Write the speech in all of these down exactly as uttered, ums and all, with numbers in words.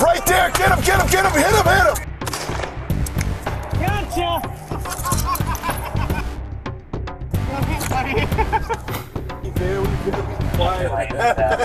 up right there. Get him, get him, get him. Hit him, hit him. Gotcha. Very good. Quiet like that.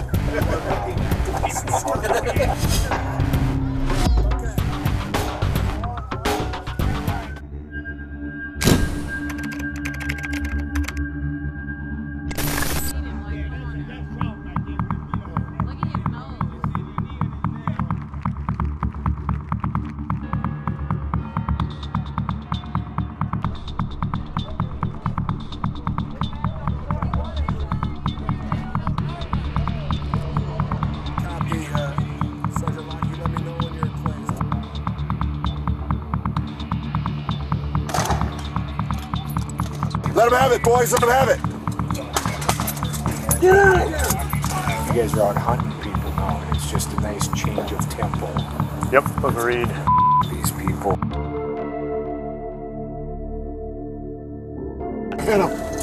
Let them have it, boys. Let them have it. Yeah. You guys are out hunting people now, and it's just a nice change of tempo. Yep, agreed. These people. Get them.